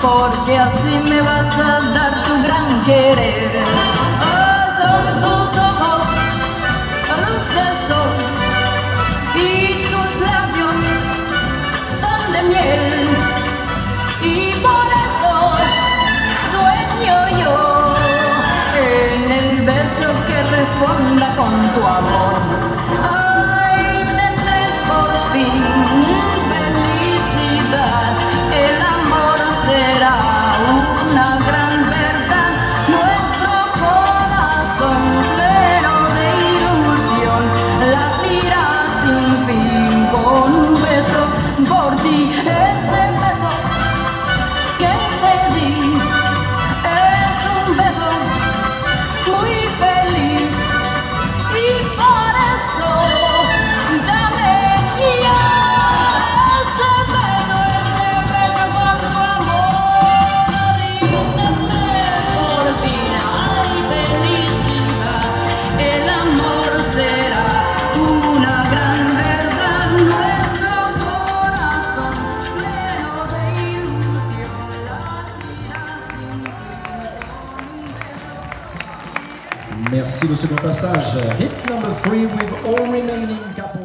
porque así me vas a dar tu gran querer. Oh, son tus ojos, luz del sol, y tus labios son de miel, y por eso sueño yo en el verso que responda con tu amor. Ay, tendré por fin Merci, le second passage. Hit number 3 with all remaining couples.